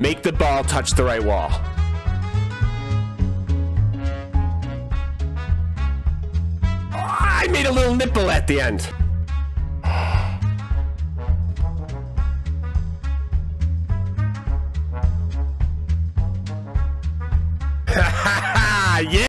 Make the ball touch the right wall. I made a little nipple at the end. Ha ha ha! Yeah!